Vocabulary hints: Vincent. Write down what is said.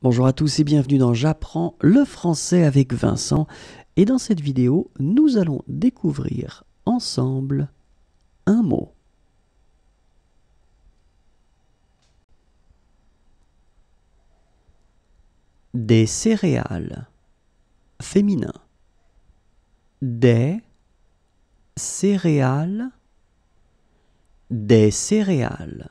Bonjour à tous et bienvenue dans J'apprends le français avec Vincent. Et dans cette vidéo, nous allons découvrir ensemble un mot. Des céréales, féminin. Des céréales, des céréales.